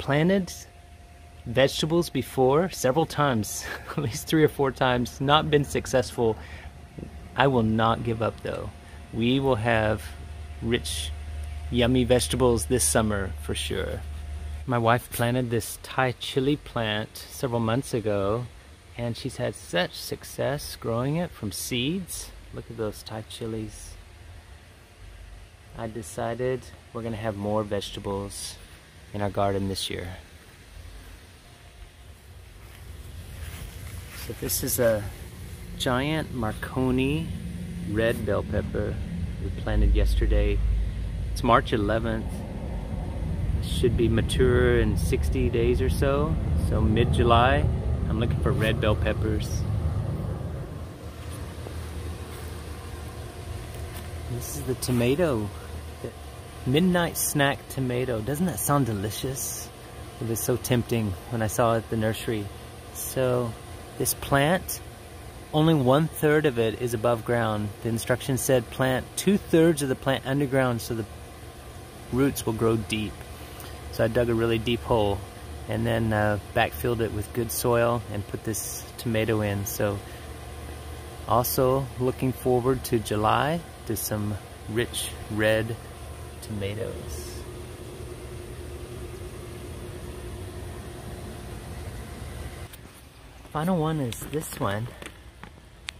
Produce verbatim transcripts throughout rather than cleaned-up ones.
planted vegetables before several times, at least three or four times, not been successful. I will not give up though. We will have rich, yummy vegetables this summer for sure. My wife planted this Thai chili plant several months ago, and she's had such success growing it from seeds. Look at those Thai chilies. I decided we're gonna have more vegetables in our garden this year. So this is a giant Marconi red bell pepper we planted yesterday. It's March eleventh. It should be mature in sixty days or so. So mid-July, I'm looking for red bell peppers. This is the tomato, the Midnight Snack tomato. Doesn't that sound delicious? It was so tempting when I saw it at the nursery. So this plant, only one third of it is above ground. The instructions said plant two thirds of the plant underground so the roots will grow deep. So I dug a really deep hole and then uh, backfilled it with good soil and put this tomato in. So also looking forward to July to some rich red tomatoes. Final one is this one.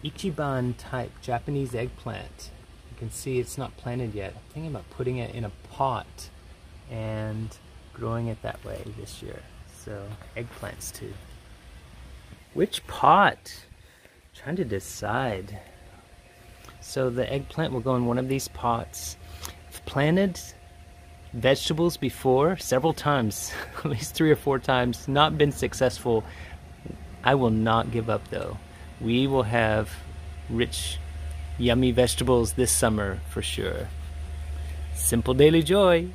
Ichiban type Japanese eggplant. You can see it's not planted yet. I'm thinking about putting it in a pot and growing it that way this year. So eggplants too. Which pot? I'm trying to decide. So the eggplant will go in one of these pots. I've planted vegetables before several times, at least three or four times, not been successful. I will not give up though. We will have rich, yummy vegetables this summer for sure. Simple daily joy.